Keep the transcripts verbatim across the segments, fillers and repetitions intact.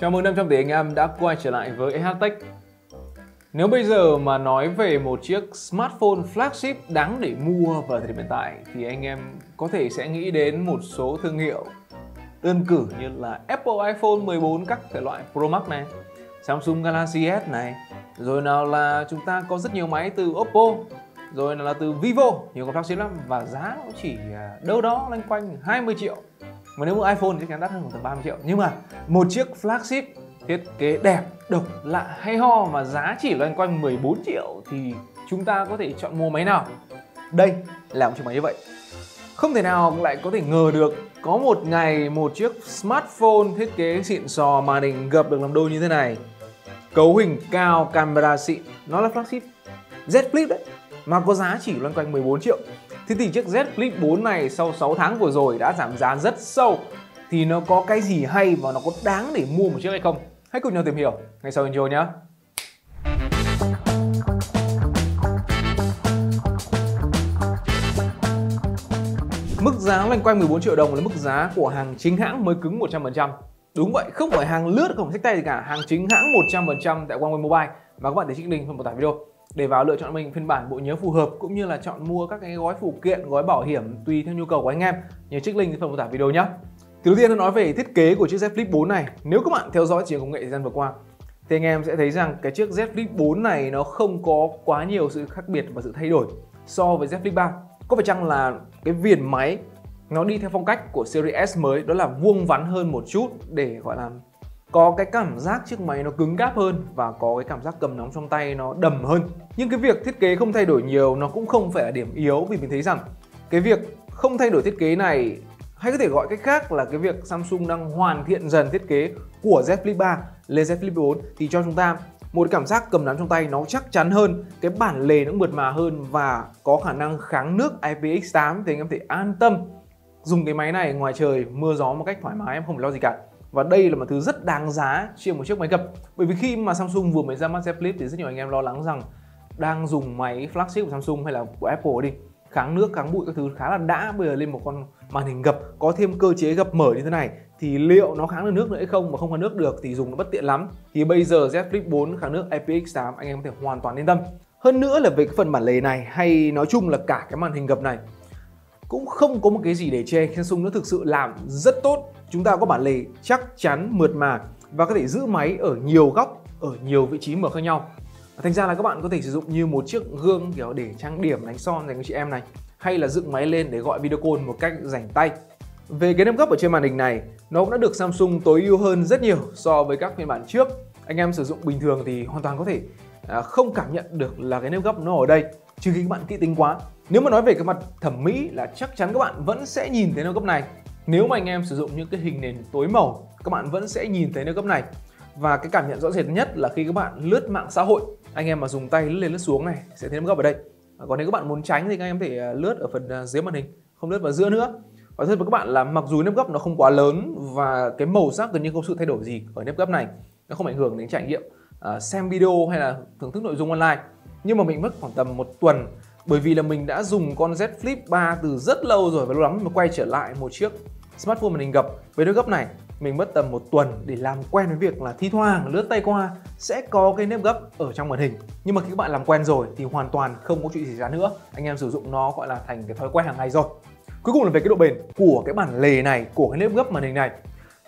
Chào mừng năm trăm tỷ anh em đã quay trở lại với ét hát Tech. Nếu bây giờ mà nói về một chiếc smartphone flagship đáng để mua vào thời điểm hiện tại thì anh em có thể sẽ nghĩ đến một số thương hiệu đơn cử như là Apple iPhone mười bốn các thể loại Pro Max này, Samsung Galaxy S này, rồi nào là chúng ta có rất nhiều máy từ Oppo, rồi nào là từ Vivo, nhiều con flagship lắm và giá cũng chỉ đâu đó loanh quanh hai mươi triệu. Mà nếu mua iPhone thì chắc chắn đắt hơn khoảng ba mươi triệu. Nhưng mà một chiếc flagship thiết kế đẹp, độc lạ, hay ho mà giá chỉ loanh quanh mười bốn triệu thì chúng ta có thể chọn mua máy nào? Đây là một chiếc máy như vậy. Không thể nào lại có thể ngờ được có một ngày một chiếc smartphone thiết kế xịn sò, màn hình gập được làm đôi như thế này, cấu hình cao, camera xịn, nó là flagship Z Flip đấy, mà có giá chỉ loanh quanh mười bốn triệu. Thế thì chiếc Z Flip bốn này sau sáu tháng vừa rồi đã giảm giá rất sâu. Thì nó có cái gì hay và nó có đáng để mua một chiếc hay không? Hãy cùng nhau tìm hiểu ngay sau intro nhé. Mức giá loanh quanh mười bốn triệu đồng là mức giá của hàng chính hãng mới cứng một trăm phần trăm. Đúng vậy, không phải hàng lướt, không phải sách tay gì cả. Hàng chính hãng một trăm phần trăm tại Oneway Mobile. Và các bạn để trích link phần mô tả video để vào lựa chọn mình phiên bản bộ nhớ phù hợp, cũng như là chọn mua các cái gói phụ kiện, gói bảo hiểm tùy theo nhu cầu của anh em. Nhớ trích link phần mô tả video nhé. Thì đầu tiên tôi nói về thiết kế của chiếc Z Flip bốn này. Nếu các bạn theo dõi trường công nghệ thời gian vừa qua thì anh em sẽ thấy rằng cái chiếc Z Flip bốn này nó không có quá nhiều sự khác biệt và sự thay đổi so với Z Flip ba. Có phải chăng là cái viền máy nó đi theo phong cách của series S mới, đó là vuông vắn hơn một chút để gọi là có cái cảm giác chiếc máy nó cứng cáp hơn và có cái cảm giác cầm nắm trong tay nó đầm hơn. Nhưng cái việc thiết kế không thay đổi nhiều nó cũng không phải là điểm yếu, vì mình thấy rằng cái việc không thay đổi thiết kế này, hay có thể gọi cách khác là cái việc Samsung đang hoàn thiện dần thiết kế của Z Flip ba lên Z Flip bốn thì cho chúng ta một cảm giác cầm nắm trong tay nó chắc chắn hơn, cái bản lề nó mượt mà hơn và có khả năng kháng nước I P X tám, thì anh em có thể an tâm dùng cái máy này ngoài trời mưa gió một cách thoải mái, em không phải lo gì cả. Và đây là một thứ rất đáng giá trên một chiếc máy gập. Bởi vì khi mà Samsung vừa mới ra mắt Z Flip thì rất nhiều anh em lo lắng rằng đang dùng máy flagship của Samsung hay là của Apple đi, kháng nước, kháng bụi các thứ khá là đã, bây giờ lên một con màn hình gập có thêm cơ chế gập mở như thế này thì liệu nó kháng được nước nữa hay không, mà không kháng nước được thì dùng nó bất tiện lắm. Thì bây giờ Z Flip bốn kháng nước I P X tám, anh em có thể hoàn toàn yên tâm. Hơn nữa là về cái phần bản lề này, hay nói chung là cả cái màn hình gập này cũng không có một cái gì để chê, Samsung nó thực sự làm rất tốt. Chúng ta có bản lề chắc chắn, mượt mà và có thể giữ máy ở nhiều góc, ở nhiều vị trí mở khác nhau. Thành ra là các bạn có thể sử dụng như một chiếc gương kiểu để trang điểm, đánh son dành cho chị em này, hay là dựng máy lên để gọi video call một cách rảnh tay. Về cái nếp gấp ở trên màn hình này, nó cũng đã được Samsung tối ưu hơn rất nhiều so với các phiên bản trước. Anh em sử dụng bình thường thì hoàn toàn có thể không cảm nhận được là cái nếp gấp nó ở đây, trừ khi các bạn kỹ tính quá. Nếu mà nói về cái mặt thẩm mỹ là chắc chắn các bạn vẫn sẽ nhìn thấy nếp gấp này. Nếu mà anh em sử dụng những cái hình nền tối màu, các bạn vẫn sẽ nhìn thấy nếp gấp này. Và cái cảm nhận rõ rệt nhất là khi các bạn lướt mạng xã hội, anh em mà dùng tay lướt lên lướt xuống này sẽ thấy nếp gấp ở đây. Còn nếu các bạn muốn tránh thì các em có thể lướt ở phần dưới màn hình, không lướt vào giữa nữa. Và thật với các bạn là mặc dù nếp gấp nó không quá lớn và cái màu sắc gần như không sự thay đổi gì ở nếp gấp này, nó không ảnh hưởng đến trải nghiệm uh, xem video hay là thưởng thức nội dung online. Nhưng mà mình mất khoảng tầm một tuần, bởi vì là mình đã dùng con Z Flip ba từ rất lâu rồi và lâu lắm mà quay trở lại một chiếc smartphone màn hình gập với nếp gấp này. Mình mất tầm một tuần để làm quen với việc là thi thoảng lướt tay qua sẽ có cái nếp gấp ở trong màn hình. Nhưng mà khi các bạn làm quen rồi thì hoàn toàn không có chuyện gì ra nữa. Anh em sử dụng nó gọi là thành cái thói quen hàng ngày rồi. Cuối cùng là về cái độ bền của cái bản lề này, của cái nếp gấp màn hình này,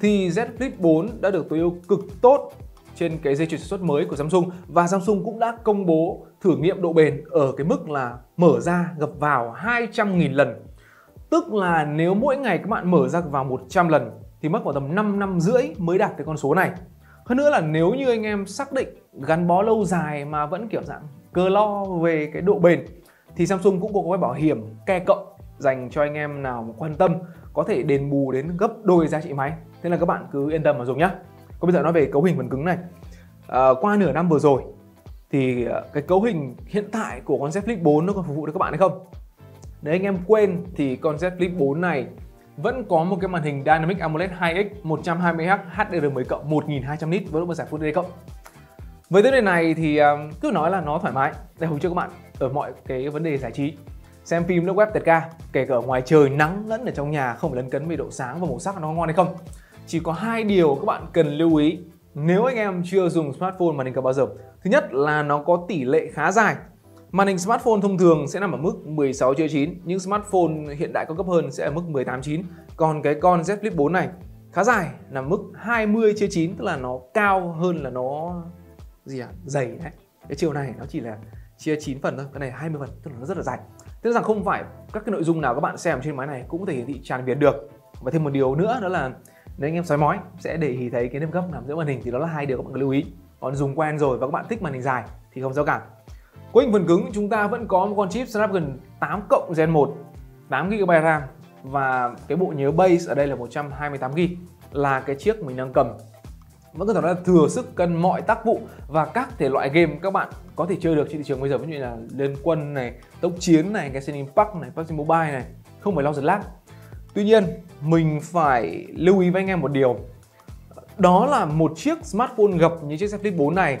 thì Z Flip bốn đã được tối ưu cực tốt trên cái dây chuyền sản xuất mới của Samsung. Và Samsung cũng đã công bố thử nghiệm độ bền ở cái mức là mở ra gập vào hai trăm nghìn lần. Tức là nếu mỗi ngày các bạn mở ra gập vào một trăm lần thì mất khoảng tầm năm năm rưỡi mới đạt tới con số này. Hơn nữa là nếu như anh em xác định gắn bó lâu dài mà vẫn kiểu dạng cơ lo về cái độ bền thì Samsung cũng có gói bảo hiểm ke cộng dành cho anh em nào mà quan tâm, có thể đền bù đến gấp đôi giá trị máy. Thế là các bạn cứ yên tâm mà dùng nhá. Còn bây giờ nói về cấu hình phần cứng này, à, qua nửa năm vừa rồi thì cái cấu hình hiện tại của con Z Flip bốn nó còn phục vụ được các bạn hay không? Nếu anh em quên thì con Z Flip bốn này vẫn có một cái màn hình Dynamic AMOLED hai X một trăm hai mươi héc H D R mười cộng một nghìn hai trăm nit với độ phân giải Full đê đê cộng. Với thế này này thì cứ nói là nó thoải mái để hỗ trợ các bạn ở mọi cái vấn đề giải trí, xem phim, lướt web tẹt ca, kể cả ngoài trời nắng lẫn ở trong nhà, không phải lấn cấn về độ sáng và màu sắc nó ngon hay không. Chỉ có hai điều các bạn cần lưu ý nếu anh em chưa dùng smartphone màn hình cặp bao giờ. Thứ nhất là nó có tỷ lệ khá dài. Màn hình smartphone thông thường sẽ nằm ở mức mười sáu chia chín, nhưng smartphone hiện đại cao cấp hơn sẽ ở mức mười tám chia chín. Còn cái con Z Flip bốn này khá dài, nằm mức hai mươi chia chín, tức là nó cao hơn là nó gì ạ? À? Dày đấy. Cái chiều này nó chỉ là chia chín phần thôi, cái này hai mươi phần, tức là nó rất là dài. Tức rằng không phải các cái nội dung nào các bạn xem trên máy này cũng có thể hiển thị tràn biển được. Và thêm một điều nữa đó là nếu anh em soi mói sẽ để ý thấy cái nếp gấp nằm giữa màn hình, thì đó là hai điều các bạn cần lưu ý. Còn dùng quen rồi và các bạn thích màn hình dài thì không sao cả. Cuối hình phần cứng chúng ta vẫn có một con chip Snapdragon tám cộng gen một, tám gi ga bai RAM, và cái bộ nhớ base ở đây là một trăm hai mươi tám gi ga bai, là cái chiếc mình đang cầm. Vẫn có thể nói là thừa sức cân mọi tác vụ và các thể loại game các bạn có thể chơi được trên thị trường bây giờ, ví dụ như là Liên Quân này, Tốc Chiến này, Genshin Impact này, pê u bê giê Mobile này, không phải lo giật lag. Tuy nhiên mình phải lưu ý với anh em một điều, đó là một chiếc smartphone gập như chiếc Z Flip bốn này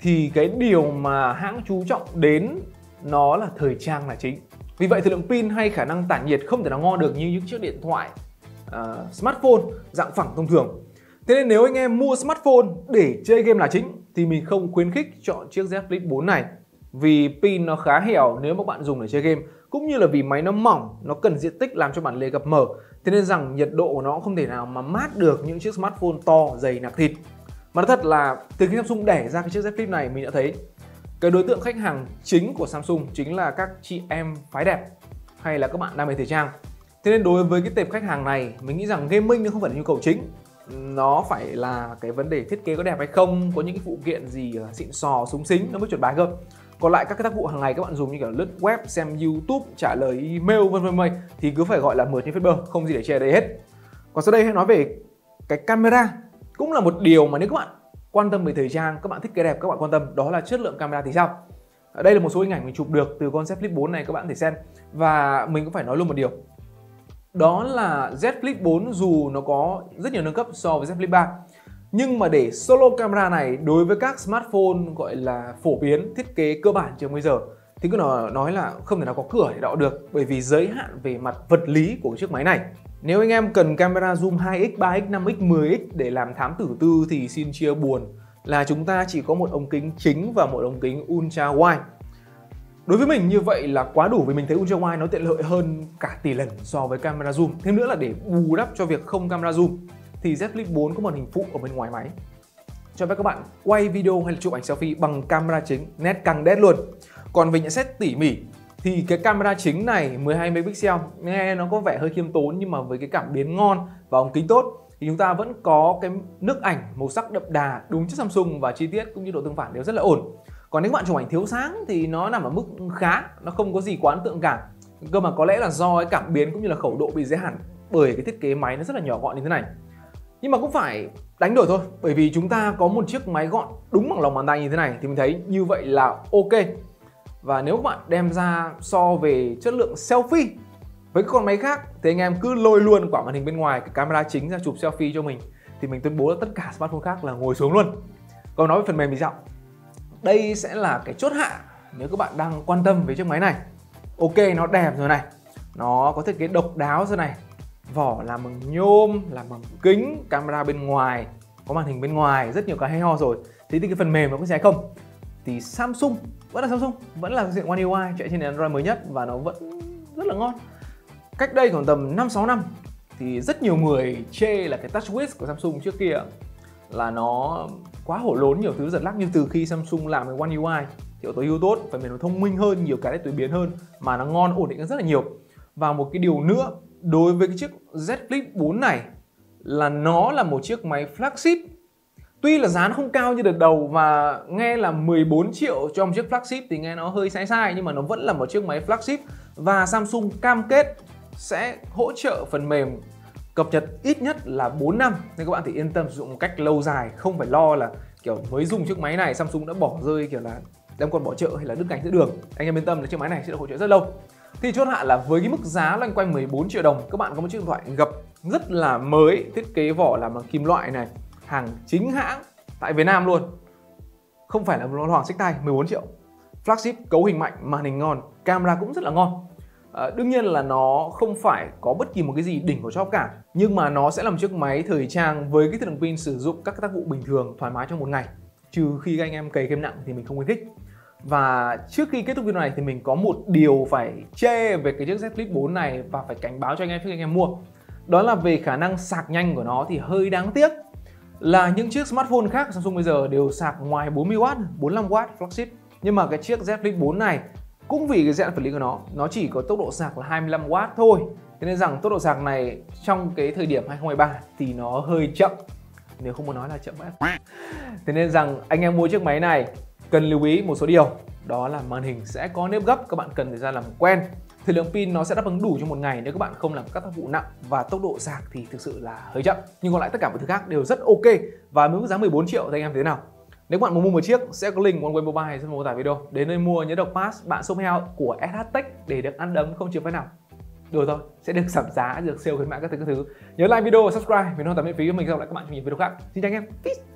thì cái điều mà hãng chú trọng đến nó là thời trang là chính. Vì vậy thì lượng pin hay khả năng tản nhiệt không thể nào ngon được như những chiếc điện thoại uh, smartphone dạng phẳng thông thường. Thế nên nếu anh em mua smartphone để chơi game là chính thì mình không khuyến khích chọn chiếc Z Flip bốn này, vì pin nó khá hẻo nếu mà bạn dùng để chơi game, cũng như là vì máy nó mỏng, nó cần diện tích làm cho bản lề gập mở. Thế nên rằng nhiệt độ của nó không thể nào mà mát được những chiếc smartphone to, dày, nạc thịt. Mà nó thật là từ khi Samsung đẻ ra cái chiếc Z Flip này, mình đã thấy cái đối tượng khách hàng chính của Samsung chính là các chị em phái đẹp hay là các bạn đam mê thời trang. Thế nên đối với cái tệp khách hàng này, mình nghĩ rằng gaming nó không phải là nhu cầu chính, nó phải là cái vấn đề thiết kế có đẹp hay không, có những cái phụ kiện gì xịn sò, súng xính nó mới chuẩn bài cơ. Còn lại các cái tác vụ hàng ngày các bạn dùng như kiểu lướt web, xem YouTube, trả lời email vân vân vân thì cứ phải gọi là mượt như Facebook, không gì để che đây hết. Còn sau đây hãy nói về cái camera, cũng là một điều mà nếu các bạn quan tâm về thời trang, các bạn thích cái đẹp, các bạn quan tâm, đó là chất lượng camera thì sao. Ở đây là một số hình ảnh mình chụp được từ con Z Flip bốn này, các bạn có thể xem. Và mình cũng phải nói luôn một điều, đó là Z Flip bốn dù nó có rất nhiều nâng cấp so với Z Flip ba, nhưng mà để solo camera này đối với các smartphone gọi là phổ biến, thiết kế cơ bản trường bây giờ thì cứ nói là không thể nào có cửa để đọ được, bởi vì giới hạn về mặt vật lý của chiếc máy này. Nếu anh em cần camera zoom hai x, ba x, năm x, mười x để làm thám tử tư thì xin chia buồn là chúng ta chỉ có một ống kính chính và một ống kính ultra wide. Đối với mình như vậy là quá đủ, vì mình thấy ultra wide nó tiện lợi hơn cả tỷ lần so với camera zoom. Thêm nữa là để bù đắp cho việc không camera zoom thì Z Flip bốn có màn hình phụ ở bên ngoài máy cho phép các bạn quay video hay là chụp ảnh selfie bằng camera chính, nét căng đét luôn. Còn về nhận xét tỉ mỉ thì cái camera chính này mười hai megapixel nghe nó có vẻ hơi khiêm tốn, nhưng mà với cái cảm biến ngon và ống kính tốt thì chúng ta vẫn có cái nước ảnh màu sắc đậm đà đúng chất Samsung, và chi tiết cũng như độ tương phản đều rất là ổn. Còn nếu các bạn chụp ảnh thiếu sáng thì nó nằm ở mức khá, nó không có gì quá ấn tượng cả. Cơ mà có lẽ là do cái cảm biến cũng như là khẩu độ bị giới hạn bởi cái thiết kế máy nó rất là nhỏ gọn như thế này. Nhưng mà cũng phải đánh đổi thôi, bởi vì chúng ta có một chiếc máy gọn đúng bằng lòng bàn tay như thế này thì mình thấy như vậy là ok. Và nếu các bạn đem ra so về chất lượng selfie với các con máy khác thì anh em cứ lôi luôn quả màn hình bên ngoài, cái camera chính ra chụp selfie cho mình, thì mình tuyên bố là tất cả smartphone khác là ngồi xuống luôn. Còn nói về phần mềm thì sao? Đây sẽ là cái chốt hạ nếu các bạn đang quan tâm về chiếc máy này. Ok, nó đẹp rồi này, nó có thiết kế độc đáo rồi này, vỏ làm bằng nhôm, làm bằng kính, camera bên ngoài, có màn hình bên ngoài, rất nhiều cái hay ho rồi. Thế thì cái phần mềm nó có sẽ không? Thì Samsung vẫn là Samsung, vẫn là diện One u i chạy trên Android mới nhất và nó vẫn rất là ngon. Cách đây khoảng tầm năm sáu năm thì rất nhiều người chê là cái TouchWiz của Samsung trước kia là nó quá hổ lốn, nhiều thứ giật lắc, nhưng từ khi Samsung làm cái One u i thì tối ưu tốt, phần mềm nó thông minh hơn, nhiều cái để tùy biến hơn mà nó ngon, ổn định hơn rất là nhiều. Và một cái điều nữa đối với cái chiếc Z Flip bốn này là nó là một chiếc máy flagship. Tuy là giá nó không cao như đợt đầu và nghe là mười bốn triệu cho một chiếc flagship thì nghe nó hơi sai sai, nhưng mà nó vẫn là một chiếc máy flagship. Và Samsung cam kết sẽ hỗ trợ phần mềm cập nhật ít nhất là bốn năm, nên các bạn thì yên tâm sử dụng một cách lâu dài, không phải lo là kiểu mới dùng chiếc máy này Samsung đã bỏ rơi kiểu là đem con bỏ chợ hay là đứt cánh giữa đường. Anh em yên tâm là chiếc máy này sẽ được hỗ trợ rất lâu. Thì chốt hạ là với cái mức giá loanh quanh mười bốn triệu đồng, các bạn có một chiếc điện thoại gập rất là mới, thiết kế vỏ làm bằng kim loại này, hàng chính hãng tại Việt Nam luôn, không phải là một loạt xách tay. Mười bốn triệu, flagship, cấu hình mạnh, màn hình ngon, camera cũng rất là ngon. À, đương nhiên là nó không phải có bất kỳ một cái gì đỉnh của chóp cả, nhưng mà nó sẽ là một chiếc máy thời trang với cái lượng pin sử dụng các tác vụ bình thường thoải mái trong một ngày, trừ khi các anh em cày game nặng thì mình không khuyến khích. Và trước khi kết thúc video này thì mình có một điều phải chê về cái chiếc Z Flip bốn này và phải cảnh báo cho anh em khi anh em mua, đó là về khả năng sạc nhanh của nó thì hơi đáng tiếc. Là những chiếc smartphone khác Samsung bây giờ đều sạc ngoài bốn mươi oát, bốn mươi lăm oát flagship, nhưng mà cái chiếc Z Flip bốn này cũng vì cái dạng vật lý của nó, nó chỉ có tốc độ sạc là hai mươi lăm oát thôi. Thế nên rằng tốc độ sạc này trong cái thời điểm hai không hai ba thì nó hơi chậm, nếu không muốn nói là chậm ấy. Thế nên rằng anh em mua chiếc máy này cần lưu ý một số điều, đó là màn hình sẽ có nếp gấp, các bạn cần thời gian làm quen. Thời lượng pin nó sẽ đáp ứng đủ cho một ngày nếu các bạn không làm các tác vụ nặng, và tốc độ sạc thì thực sự là hơi chậm. Nhưng còn lại tất cả mọi thứ khác đều rất ok, và với mức giá mười bốn triệu thì anh em thấy thế nào? Nếu các bạn muốn mua một chiếc sẽ có link Oneway Mobile trong mô tả video. Đến nơi mua nhớ đọc pass bạn Súp Heo của ét hát Tech để được ăn đấm không chịu phải nào. Được rồi, sẽ được giảm giá, được sale khuyến mại các thứ các thứ. Nhớ like video, subscribe vì nó tạm miễn phí cho mình, gặp lại các bạn trong những video khác. Xin chào anh em. Peace.